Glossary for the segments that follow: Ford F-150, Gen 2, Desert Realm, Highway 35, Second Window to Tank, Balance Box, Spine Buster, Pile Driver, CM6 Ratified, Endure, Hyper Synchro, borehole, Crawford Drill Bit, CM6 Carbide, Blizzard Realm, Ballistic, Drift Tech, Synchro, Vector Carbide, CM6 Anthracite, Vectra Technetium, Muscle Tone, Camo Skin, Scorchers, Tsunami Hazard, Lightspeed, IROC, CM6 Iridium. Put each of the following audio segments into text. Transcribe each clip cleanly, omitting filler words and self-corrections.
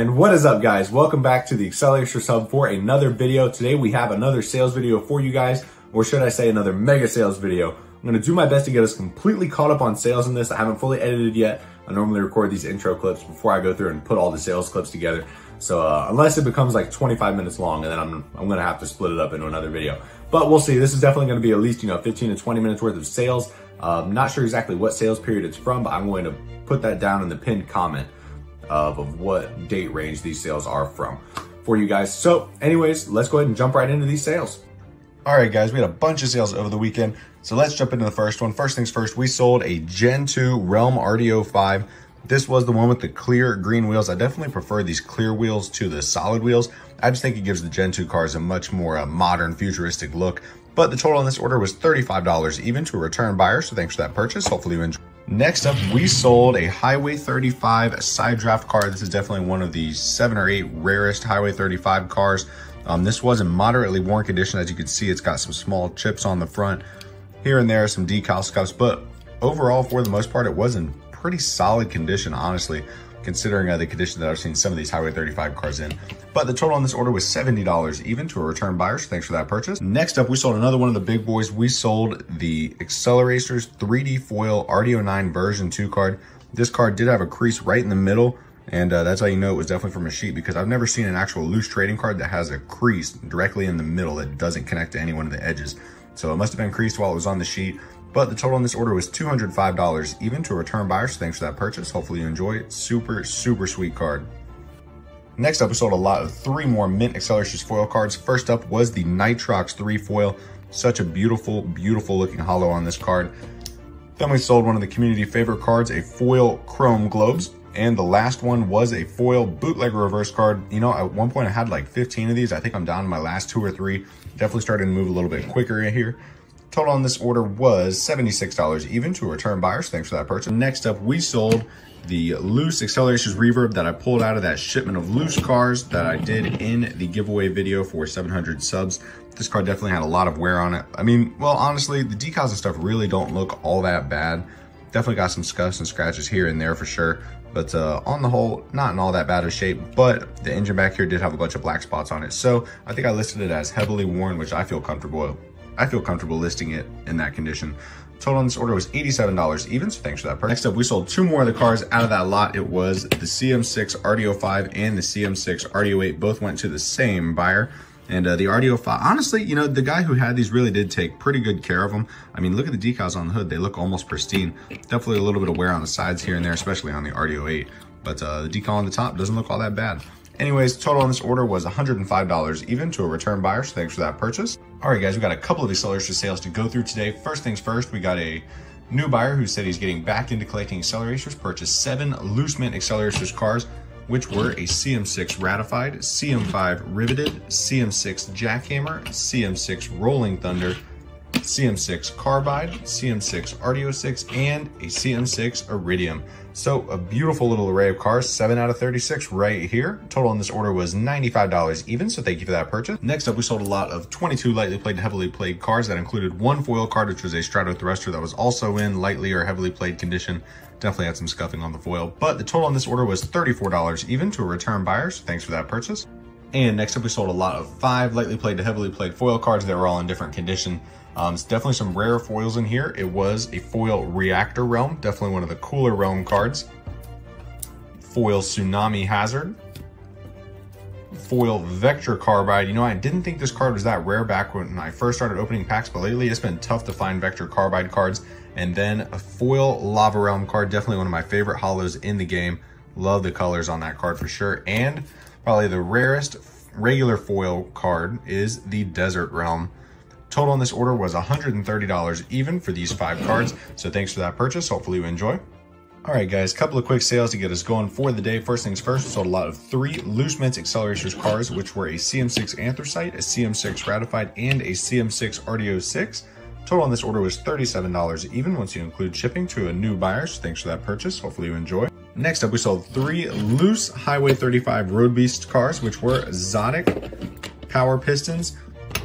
And what is up, guys? Welcome back to the Acceleracers Hub for another video. Today we have another sales video for you guys, or should I say another mega sales video. I'm gonna do my best to get us completely caught up on sales in this. I haven't fully edited yet. I normally record these intro clips before I go through and put all the sales clips together. So unless it becomes like 25 minutes long, and then I'm gonna have to split it up into another video. But we'll see. This is definitely gonna be at least 15 to 20 minutes worth of sales. I'm not sure exactly what sales period it's from, but I'm going to put that down in the pinned comment of what date range these sales are from for you guys. So anyways, let's go ahead and jump right into these sales. All right, guys, we had a bunch of sales over the weekend. So let's jump into the first one. First things first, we sold a Gen 2 Realm RD-05. This was the one with the clear green wheels. I definitely prefer these clear wheels to the solid wheels. I just think it gives the Gen 2 cars a much more modern, futuristic look. But the total on this order was $35, even to a return buyer. So thanks for that purchase. Hopefully you enjoyed. Next up, we sold a Highway 35 side draft car. This is definitely one of the 7 or 8 rarest Highway 35 cars. This was in moderately worn condition. As you can see, it's got some small chips on the front. Here and there, some decal scuffs. But overall, for the most part, it was in pretty solid condition, honestly, considering the condition that I've seen some of these Highway 35 cars in. But the total on this order was $70, even to a return buyer. So thanks for that purchase. Next up, we sold another one of the big boys. We sold the Acceleracers 3D Foil RD-09 version 2 card. This card did have a crease right in the middle, and that's how you know it was definitely from a sheet, because I've never seen an actual loose trading card that has a crease directly in the middle that doesn't connect to any one of the edges. So it must have been creased while it was on the sheet. But the total on this order was $205, even to a return buyer. So thanks for that purchase. Hopefully you enjoy it. Super, super sweet card. Next up, we sold a lot of 3 more Mint Acceleracers foil cards. First up was the Nitrox 3 foil. Such a beautiful, beautiful looking hollow on this card. Then we sold one of the community favorite cards, a foil Chrome Globes. And the last one was a foil bootleg reverse card. You know, at one point I had like 15 of these. I think I'm down to my last 2 or 3. Definitely starting to move a little bit quicker in here. Total on this order was $76, even to a return buyer. So thanks for that purchase. Next up, we sold the loose Acceleracers Reverb that I pulled out of that shipment of loose cars that I did in the giveaway video for 700 subs. This car definitely had a lot of wear on it. I mean, well, honestly, the decals and stuff really don't look all that bad. Definitely got some scuffs and scratches here and there for sure. But on the whole, not in all that bad of shape, but the engine back here did have a bunch of black spots on it. So I think I listed it as heavily worn, which I feel comfortable. Listing it in that condition. Total on this order was $87 even, so thanks for that purchase. Next up, we sold 2 more of the cars out of that lot. It was the CM6 RD-05 and the CM6 RD-08. Both went to the same buyer. And the RD-05, honestly, you know, the guy who had these really did take pretty good care of them. I mean, look at the decals on the hood. They look almost pristine. Definitely a little bit of wear on the sides here and there, especially on the RD-08. But the decal on the top doesn't look all that bad. Anyways, total on this order was $105 even to a return buyer, so thanks for that purchase. All right, guys, we got a couple of Accelerator sales to go through today. First things first, we got a new buyer who said he's getting back into collecting Acceleracers, purchased 7 loose mint Acceleracers cars, which were a CM6 Ratified, CM5 Riveted, CM6 Jackhammer, CM6 Rolling Thunder, CM6 Carbide, CM6 RD-06, and a CM6 Iridium. So a beautiful little array of cars, 7 out of 36 right here. Total on this order was $95 even, so thank you for that purchase. Next up, we sold a lot of 22 lightly played to heavily played cars. That included 1 foil card, which was a Strato Thruster that was also in lightly or heavily played condition. Definitely had some scuffing on the foil, but the total on this order was $34 even to a return buyer, so thanks for that purchase. And next up, we sold a lot of 5 lightly played to heavily played foil cards that were all in different condition. It's definitely some rare foils in here. It was a foil Reactor Realm, definitely one of the cooler Realm cards. Foil Tsunami Hazard. Foil Vector Carbide. You know, I didn't think this card was that rare back when I first started opening packs, but lately it's been tough to find Vector Carbide cards. And then a foil Lava Realm card, definitely one of my favorite hollows in the game. Love the colors on that card for sure. And probably the rarest regular foil card is the Desert Realm. Total on this order was $130 even for these 5 cards. So thanks for that purchase. Hopefully you enjoy. All right, guys, couple of quick sales to get us going for the day. First things first, we sold a lot of 3 loose mints Acceleracers cars, which were a CM6 Anthracite, a CM6 Ratified, and a CM6 RD-06. Total on this order was $37 even once you include shipping to a new buyer. So thanks for that purchase. Hopefully you enjoy. Next up, we sold 3 loose Highway 35 Road Beast cars, which were Exotic, Power Pistons,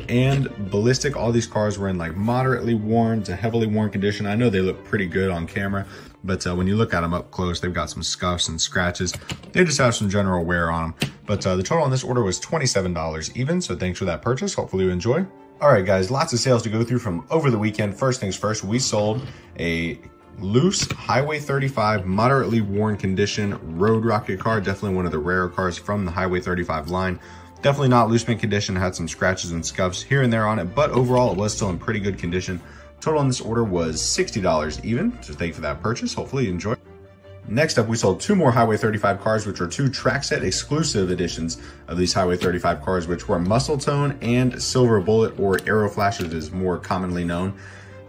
and Ballistic. All these cars were in like moderately worn to heavily worn condition. I know they look pretty good on camera, But when you look at them up close, they've got some scuffs and scratches. They just have some general wear on them. But the total on this order was $27 even. So thanks for that purchase. Hopefully you enjoy. All right, guys, lots of sales to go through from over the weekend. First things first, we sold a loose Highway 35 moderately worn condition road rocket car. Definitely one of the rarer cars from the Highway 35 line. Definitely not loose mint condition, had some scratches and scuffs here and there on it, but overall it was still in pretty good condition. Total on this order was $60 even, so thank you for that purchase. Hopefully you enjoy. Next up, we sold two more Highway 35 cars, which are two track set exclusive editions of these Highway 35 cars, which were Muscle Tone and Silver Bullet, or Arrow Flash as is more commonly known.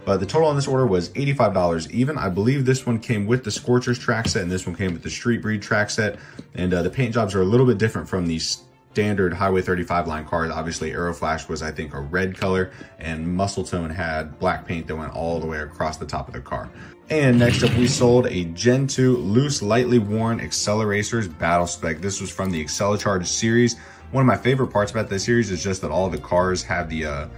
But the total on this order was $85 even. I believe this one came with the Scorchers track set and this one came with the Street Breed track set. And the paint jobs are a little bit different from these standard Highway 35 line cars. Obviously Arrow Flash was, I think, a red color, and Muscle Tone had black paint that went all the way across the top of the car. And next up, we sold a Gen 2 loose, lightly worn Acceleracers Battle Spec. This was from the Acceleracers series. One of my favorite parts about this series is just that all the cars have the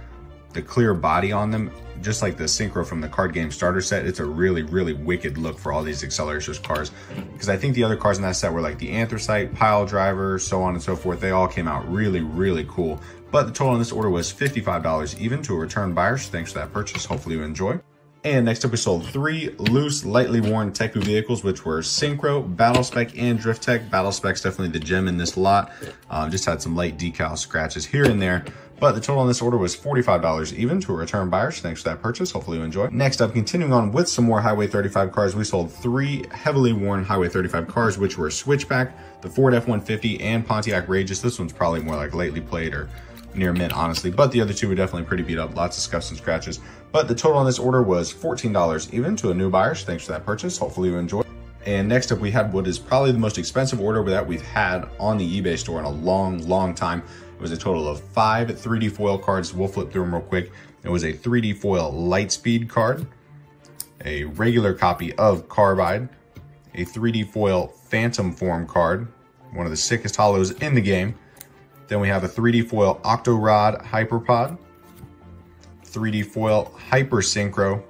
clear body on them, just like the Synchro from the card game starter set. It's a really, really wicked look for all these Acceleracers cars, because I think the other cars in that set were like the Anthracite, Pile Driver, so on and so forth. They all came out really, really cool. But the total on this order was $55 even to a return buyer, so thanks for that purchase. Hopefully you enjoy. And next up, we sold three loose, lightly worn Teku vehicles, which were Synchro, Battle Spec, and Drift Tech. Battle Spec's definitely the gem in this lot. Just had some light decal scratches here and there. But the total on this order was $45 even to a return buyer, so thanks for that purchase. Hopefully you enjoy. Next up, continuing on with some more Highway 35 cars, we sold three heavily worn Highway 35 cars, which were Switchback, the Ford F-150, and Pontiac Rages. This one's probably more like lightly played or near mint, honestly, but the other two were definitely pretty beat up, lots of scuffs and scratches. But the total on this order was $14 even to a new buyer, so thanks for that purchase. Hopefully you enjoy. And next up, we had what is probably the most expensive order that we've had on the eBay store in a long time. It was a total of five 3D foil cards. We'll flip through them real quick. It was a 3D foil Lightspeed card, a regular copy of Carbide, a 3D foil Phantom Form card, one of the sickest holos in the game. Then we have a 3D foil Octorod Hyperpod, 3D foil Hyper Synchro,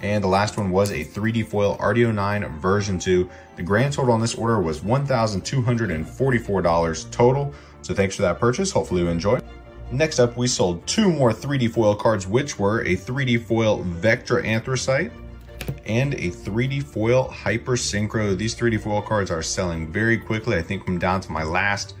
and the last one was a 3D foil RD-09 version 2. The grand total on this order was $1,244 total, so thanks for that purchase. Hopefully you enjoy. Next up, we sold two more 3D foil cards, which were a 3D foil Vectra Anthracite and a 3D foil Hyper Synchro. These 3D foil cards are selling very quickly. I think I'm down to my last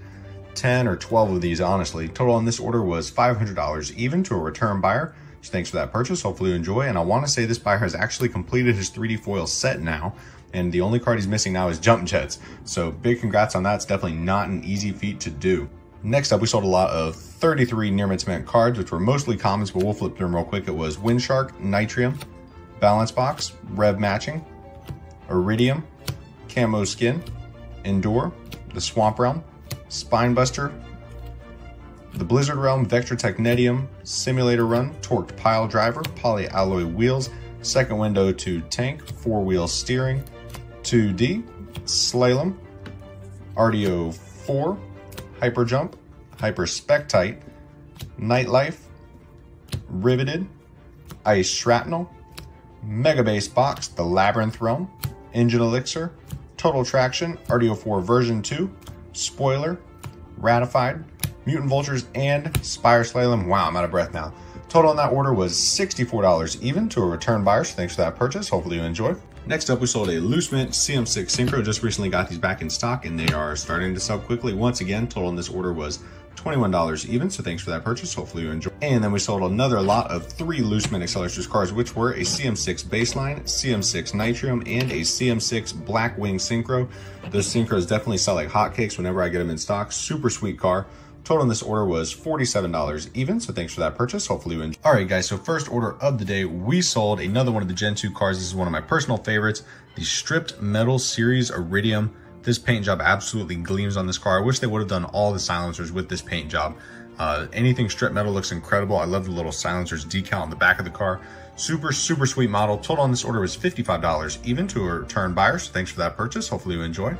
10 or 12 of these, honestly. Total on this order was $500 even to a return buyer. So thanks for that purchase. Hopefully you enjoy. And I want to say this buyer has actually completed his 3D foil set now, and the only card he's missing now is Jump Jets. So big congrats on that. It's definitely not an easy feat to do. Next up, we sold a lot of 33 near mint cement cards, which were mostly commons, but we'll flip through them real quick. It was Windshark, Nitrium, Balance Box, Rev Matching, Iridium, Camo Skin, Endure, the Swamp Realm, Spine Buster, the Blizzard Realm, Vectra Technetium, Simulator Run, Torqued Pile Driver, Polyalloy Wheels, Second Window to Tank, Four-Wheel Steering, 2D, Slalom, RD-04, Hyper Jump, Hyper Spectite, Nightlife, Riveted, Ice Shrapnel, Mega Base Box, the Labyrinth Realm, Engine Elixir, Total Traction, RD-04 version 2, Spoiler, Ratified, Mutant Vultures, and Spire Slalom. Wow, I'm out of breath now. Total on that order was $64 even to a return buyer, so thanks for that purchase. Hopefully you enjoy. Next up, we sold a loose mint CM6 Synchro. Just recently got these back in stock, and they are starting to sell quickly. Once again, total on this order was $21 even, so thanks for that purchase. Hopefully you enjoy. And then we sold another lot of three loose mint Acceleracers cars, which were a CM6 Baseline, CM6 Nitrium, and a CM6 Black Wing Synchro. Those Synchros definitely sell like hotcakes whenever I get them in stock. Super sweet car. Total on this order was $47 even, so thanks for that purchase. Hopefully you enjoy. All right, guys, so first order of the day, we sold another one of the Gen 2 cars. This is one of my personal favorites, the Stripped Metal Series Iridium. This paint job absolutely gleams on this car. I wish they would have done all the silencers with this paint job. Anything stripped metal looks incredible. I love the little silencers decal on the back of the car. Super, super sweet model. Total on this order was $55 even to a return buyer, so thanks for that purchase. Hopefully you enjoy.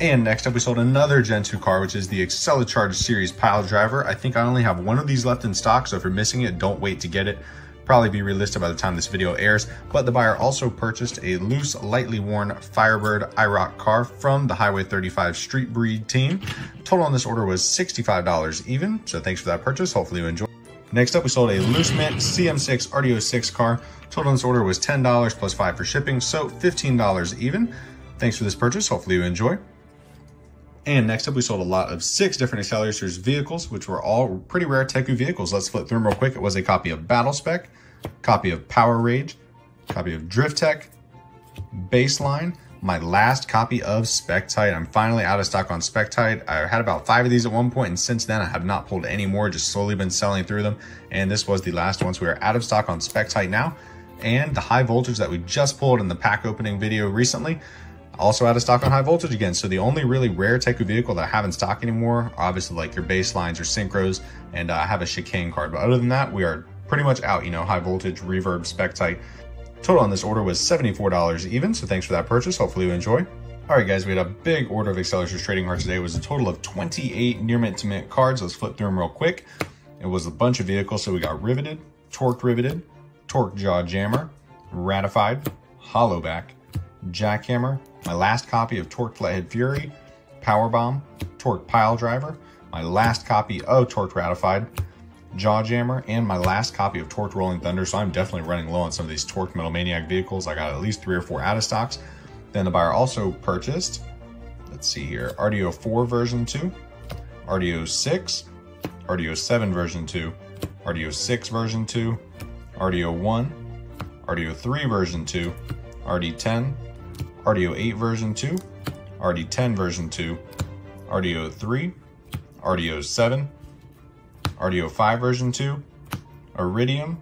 And next up, we sold another Gen 2 car, which is the Acceleracers Series Pile Driver. I think I only have one of these left in stock, so if you're missing it, don't wait to get it. probably be relisted by the time this video airs, but the buyer also purchased a loose, lightly worn Firebird IROC car from the Highway 35 Street Breed team. Total on this order was $65 even, so thanks for that purchase. Hopefully you enjoyed. Next up, we sold a loose mint CM6 RD-06 car. Total on this order was $10 plus $5 for shipping, so $15 even. Thanks for this purchase. Hopefully you enjoy. And next up, we sold a lot of 6 different Acceleracers vehicles, which were all pretty rare Teku vehicles. Let's flip through them real quick. It was a copy of Battle Spec, copy of Power Rage, copy of Drift Tech, Baseline, my last copy of Spectite. I'm finally out of stock on Spectite. I had about 5 of these at one point, and since then I have not pulled any more, just slowly been selling through them. And this was the last one, so we are out of stock on Spectite now. And the high voltage that we just pulled in the pack opening video recently, also out of stock on high voltage again. So the only really rare Teku vehicle that I have in stock anymore are obviously like your baselines or synchros, and I have a chicane card. But other than that, we are pretty much out, you know, high voltage, reverb, Spectite. Total on this order was $74 even, so thanks for that purchase. Hopefully you enjoy. All right, guys, we had a big order of Acceleracers trading cards today. It was a total of 28 near mint to mint cards. Let's flip through them real quick. It was a bunch of vehicles, so we got Riveted, Torqued Riveted, Torque Jaw Jammer, Ratified, Hollowback, Jackhammer, my last copy of Torque Flathead Fury, Power Bomb, Torque Pile Driver, my last copy of Torque Ratified, Jaw Jammer, and my last copy of Torque Rolling Thunder. So I'm definitely running low on some of these Torque Metal Maniac vehicles. I got at least 3 or 4 out of stocks. Then the buyer also purchased, let's see here, RD-04 version 2, RD-06, RD-07 version 2, RD-06 version 2, RD-01, RD-03 version 2, RD-10, RD-08 version 2, RD-10 version 2, RD-03, RD-07, RD-05 version 2, Iridium,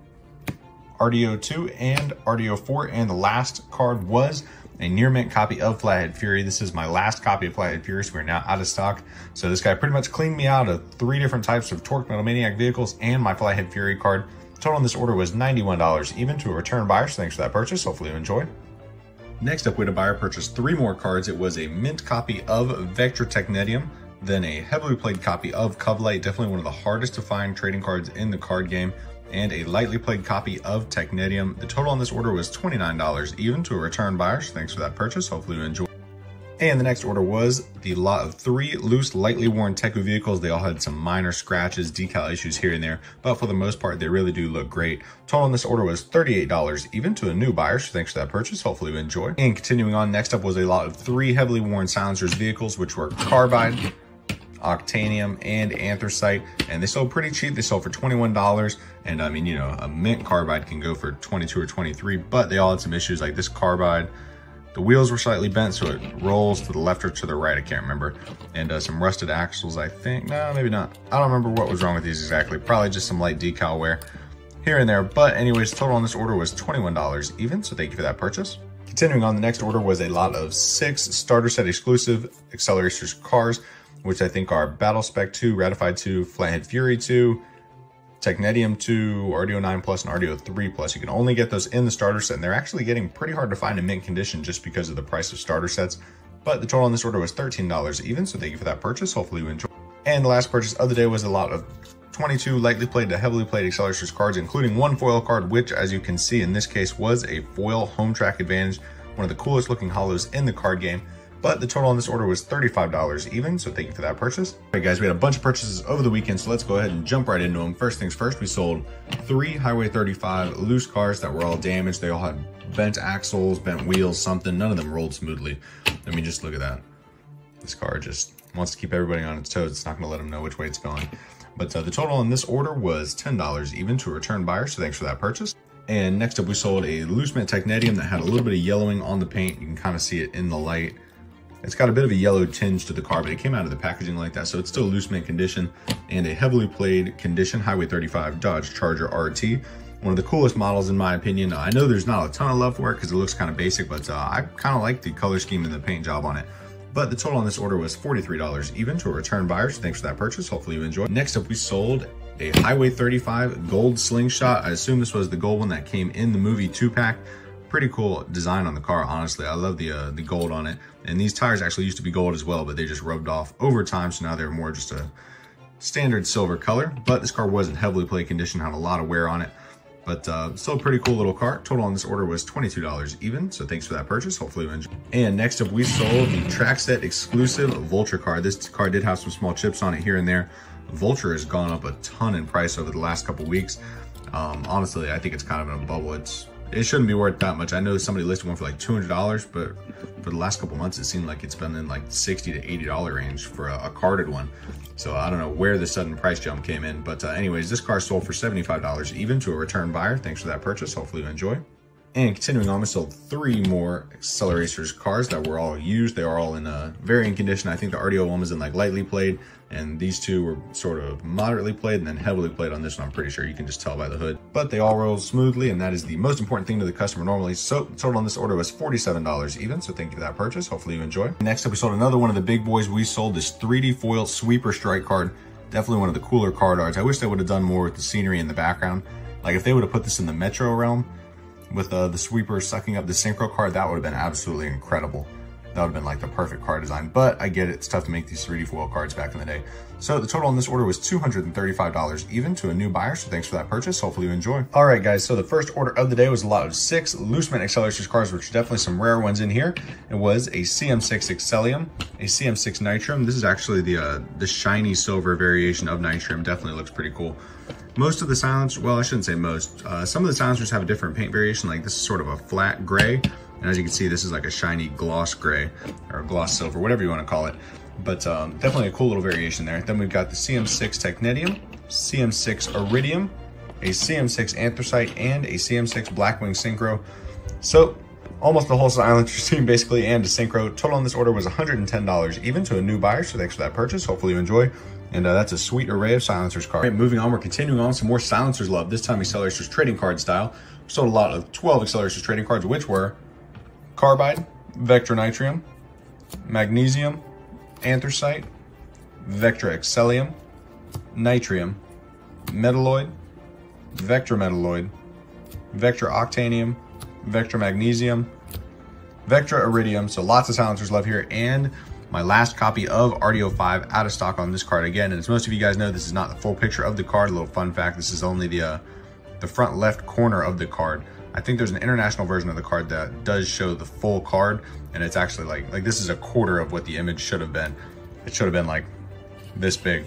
RD-02, and RD-04. And the last card was a near mint copy of Flathead Fury. This is my last copy of Flathead Fury, so we're now out of stock. So this guy pretty much cleaned me out of 3 different types of Torque Metal Maniac vehicles and my Flathead Fury card. Total on this order was $91 even to a return buyer, so thanks for that purchase. Hopefully you enjoyed. Next up, we had a buyer purchase 3 more cards. It was a mint copy of Vectra Technetium, then a heavily played copy of Covlight, definitely one of the hardest to find trading cards in the card game, and a lightly played copy of Technetium. The total on this order was $29 even to a return buyer, so thanks for that purchase. Hopefully you enjoyed. And the next order was the lot of 3 loose, lightly worn Teku vehicles. They all had some minor scratches, decal issues here and there, but for the most part, they really do look great. Total on this order was $38 even to a new buyer, so thanks for that purchase. Hopefully you enjoy. And continuing on, next up was a lot of 3 heavily worn Silencers vehicles, which were Carbide, Octanium, and Anthracite, and they sold pretty cheap. They sold for $21, and I mean, you know, a mint Carbide can go for 22 or 23, but they all had some issues. Like this Carbide, the wheels were slightly bent, so it rolls to the left or to the right, I can't remember. And some rusted axles, I think. No, maybe not. I don't remember what was wrong with these exactly. Probably just some light decal wear here and there. But anyways, total on this order was $21 even, so thank you for that purchase. Continuing on, the next order was a lot of 6 starter set exclusive Acceleracers cars, which I think are Battle Spec 2, Ratified 2, Flathead Fury 2, Technetium 2, RD-09 Plus, and RD-03 Plus. You can only get those in the starter set, and they're actually getting pretty hard to find in mint condition just because of the price of starter sets. But the total on this order was $13 even, so thank you for that purchase. Hopefully you enjoy. And the last purchase of the day was a lot of 22 lightly played to heavily played Acceleracers cards, including 1 foil card, which, as you can see in this case, was a foil Home Track Advantage, one of the coolest looking holos in the card game. But the total on this order was $35 even, so thank you for that purchase. All right, guys, we had a bunch of purchases over the weekend, so let's go ahead and jump right into them. First things first, we sold 3 Highway 35 loose cars that were all damaged. They all had bent axles, bent wheels, something. None of them rolled smoothly. I mean, just look at that. This car just wants to keep everybody on its toes. It's not gonna let them know which way it's going. But the total on this order was $10 even to a return buyer, so thanks for that purchase. And next up, we sold a loose mint Technetium that had a little bit of yellowing on the paint. You can kind of see it in the light. It's got a bit of a yellow tinge to the car, but it came out of the packaging like that, so it's still loose mint condition. And a heavily played condition Highway 35 Dodge Charger RT, one of the coolest models in my opinion. I know there's not a ton of love for it because it looks kind of basic, but I kind of like the color scheme and the paint job on it. But the total on this order was $43 even to a return buyer, so thanks for that purchase. Hopefully you enjoyed. Next up, we sold a Highway 35 gold slingshot. I assume this was the gold one that came in the movie 2-pack. Pretty cool design on the car, honestly. I love the gold on it. And these tires actually used to be gold as well, but they just rubbed off over time, so now they're more just a standard silver color. But this car was in heavily played condition, had a lot of wear on it. But still a pretty cool little car. Total on this order was $22 even, so thanks for that purchase. Hopefully you enjoyed. And next up, we sold the Trackset exclusive Vulture car. This car did have some small chips on it here and there. Vulture has gone up a ton in price over the last couple weeks. Honestly, I think it's kind of in a bubble. It shouldn't be worth that much. I know somebody listed one for like $200, but for the last couple months, it seemed like it's been in like $60 to $80 range for a carded one. So I don't know where the sudden price jump came in. But anyways, this car sold for $75 even to a return buyer. Thanks for that purchase. Hopefully you enjoy. And continuing on, we sold three more Acceleracers cars that were all used. They are all in a varying condition. I think the RD-01 was in like lightly played, and these two were sort of moderately played and then heavily played on this one. I'm pretty sure you can just tell by the hood, but they all rolled smoothly, and that is the most important thing to the customer normally. So total on this order was $47 even, so thank you for that purchase. Hopefully you enjoy. Next up, we sold another one of the big boys. We sold this 3D foil Sweeper Strike card. Definitely one of the cooler card arts. I wish they would have done more with the scenery in the background. Like if they would have put this in the Metro Realm, with the Sweeper sucking up the Synchro card, that would have been absolutely incredible. That would have been like the perfect card design, but I get it. It's tough to make these 3D foil cards back in the day. So the total on this order was $235 even to a new buyer, so thanks for that purchase. Hopefully you enjoy. All right, guys, so the first order of the day was a lot of six Looseman Acceleracers cards, which are definitely some rare ones in here. It was a CM6 Iridium, a CM6 Nitrium. This is actually the shiny silver variation of Nitrium. Definitely looks pretty cool. Most of the silencers, well, I shouldn't say most, some of the silencers have a different paint variation. Like this is sort of a flat gray. And as you can see, this is like a shiny gloss gray or gloss silver, whatever you want to call it. But definitely a cool little variation there. Then we've got the CM6 Technetium, CM6 Iridium, a CM6 Anthracite, and a CM6 Blackwing Synchro. So almost the whole silencer team basically, and a Synchro. Total on this order was $110 even to a new buyer. So thanks for that purchase. Hopefully you enjoy. And that's a sweet array of silencers cards. Right, moving on, we're continuing on some more silencers love, this time Acceleracers trading card style. We sold a lot of 12 Acceleracers trading cards, which were Carbide, Vector Nitrium, Magnesium, Anthracite, Vectra Excellium, Nitrium, Metalloid, Vector Metalloid, Vector Octanium, Vector Magnesium, Vectra Iridium. So lots of silencers love here, and my last copy of RD-05 out of stock on this card again. And as most of you guys know, this is not the full picture of the card. A little fun fact, this is only the front left corner of the card. I think there's an international version of the card that does show the full card, and it's actually like this is a quarter of what the image should have been. It should have been like this big.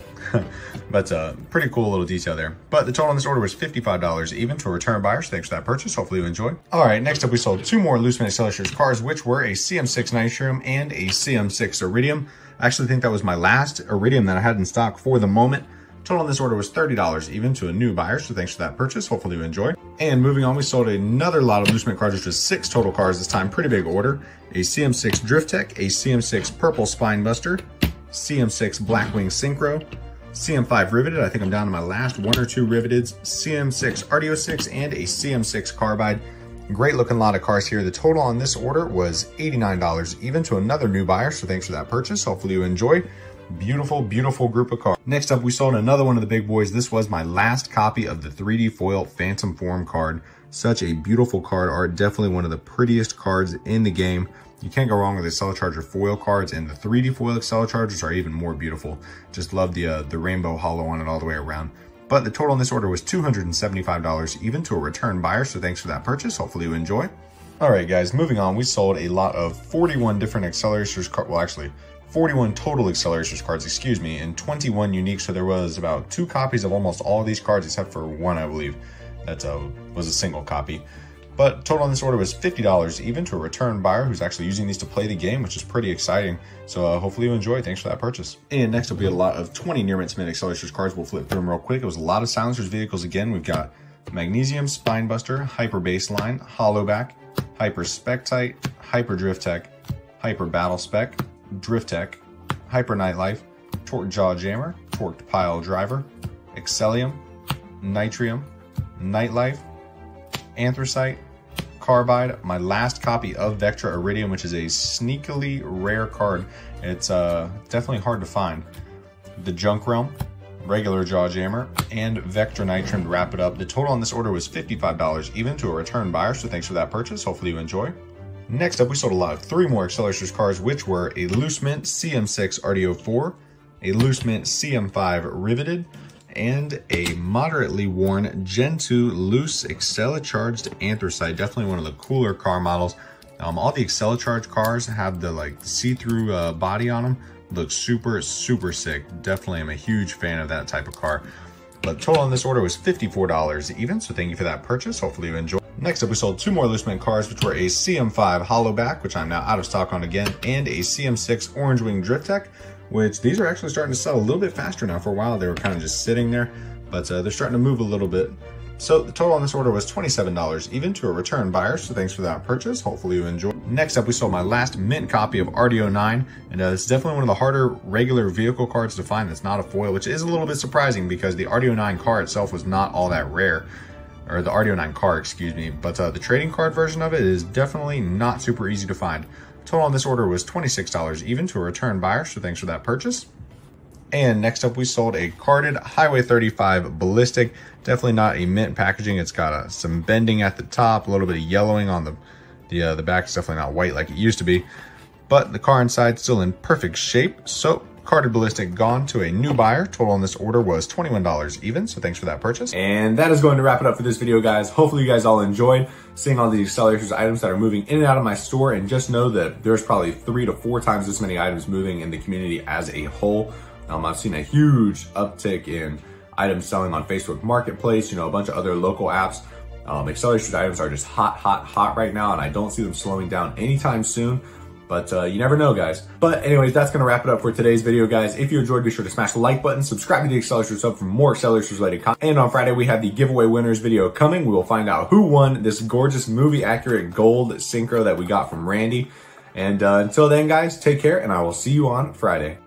But pretty cool little detail there. But the total on this order was $55 even to a return buyer, so thanks for that purchase. Hopefully you enjoy. All right, next up, we sold two more Looseman Acceleracers cars, which were a CM6 Nitrium and a CM6 Iridium. I actually think that was my last Iridium that I had in stock for the moment. Total on this order was $30 even to a new buyer, so thanks for that purchase. Hopefully you enjoy. And moving on, we sold another lot of Looseman cards, which was six total cards this time. Pretty big order. A CM6 Drift Tech, a CM6 Purple Spine Buster, CM6 Blackwing Synchro, CM5 Riveted, I think I'm down to my last one or two Riveteds, CM6 RD-06, and a CM6 Carbide. Great looking lot of cars here. The total on this order was $89 even to another new buyer, so thanks for that purchase. Hopefully you enjoy. Beautiful, beautiful group of cars. Next up, we sold another one of the big boys. This was my last copy of the 3D foil Phantom Form card. Such a beautiful card art. Definitely one of the prettiest cards in the game. You can't go wrong with the Acceleracers foil cards, and the 3D foil Acceleracers are even more beautiful. Just love the rainbow hollow on it all the way around. But the total on this order was $275 even to a return buyer, so thanks for that purchase. Hopefully you enjoy. All right, guys, moving on. We sold a lot of 41 different Acceleracers cards. Well, actually, 41 total Acceleracers cards, excuse me, and 21 unique. So there was about two copies of almost all of these cards, except for one, I believe, that was a single copy. But total on this order was $50 even to a return buyer who's actually using these to play the game, which is pretty exciting. So hopefully you enjoy. Thanks for that purchase. And next up, we had a lot of 20 near mint spin Acceleracers cards. We'll flip through them real quick. It was a lot of silencers vehicles again. We've got Magnesium, Spine Buster, Hyper Baseline, Hollowback, Hyper Spectite, Hyper Drift Tech, Hyper Battle Spec, Drift Tech, Hyper Nightlife, Torque Jaw Jammer, Torqued Pile Driver, Excellium, Nitrium, Nightlife, Anthracite, Carbide, my last copy of Vectra Iridium, which is a sneakily rare card. It's definitely hard to find. The Junk Realm, regular Jaw Jammer, and Vector Nitrium to wrap it up. The total on this order was $55 even to a return buyer, so thanks for that purchase. Hopefully you enjoy. Next up, we sold a lot of three more Acceleracers cards, which were a Loose Mint CM6 RD-04, a Loose Mint CM5 Riveted, and a moderately worn Gen 2 loose Acceleracers Anthracite. Definitely one of the cooler car models. All the Acceleracers cars have the see-through body on them. Looks super, super sick. Definitely am a huge fan of that type of car. But total on this order was $54 even, so thank you for that purchase. Hopefully you enjoyed. Next up, we sold two more loose mint cars, which were a CM5 Hollowback, which I'm now out of stock on again, and a CM6 Orange Wing Drift Tech, which these are actually starting to sell a little bit faster now. For a while, they were kind of just sitting there, but they're starting to move a little bit. So the total on this order was $27 even to a return buyer, so thanks for that purchase. Hopefully you enjoyed. Next up, we sold my last mint copy of RD-09, and it's definitely one of the harder regular vehicle cards to find that's not a foil, which is a little bit surprising because the RD-09 car itself was not all that rare, or the RD-09 car, excuse me, but the trading card version of it is definitely not super easy to find. Total on this order was $26 even to a return buyer, so thanks for that purchase. And next up, we sold a carded Highway 35 Ballistic. Definitely not a mint packaging. It's got some bending at the top, a little bit of yellowing on the back. It's definitely not white like it used to be. But the car inside still in perfect shape. So carded Ballistic gone to a new buyer. Total on this order was $21 even, so thanks for that purchase. And that is going to wrap it up for this video, guys. Hopefully you guys all enjoyed seeing all these Acceleracers items that are moving in and out of my store, and just know that there's probably 3 to 4 times as many items moving in the community as a whole. I've seen a huge uptick in items selling on Facebook Marketplace, a bunch of other local apps. Acceleracers items are just hot, hot, hot right now, and I don't see them slowing down anytime soon. But you never know, guys. But anyways, that's going to wrap it up for today's video, guys. If you enjoyed, be sure to smash the like button, subscribe to the Acceleracers Hub for more Acceleracers-related content. And on Friday, we have the giveaway winners video coming. We will find out who won this gorgeous movie-accurate gold Synchro that we got from Randy. And until then, guys, take care, and I will see you on Friday.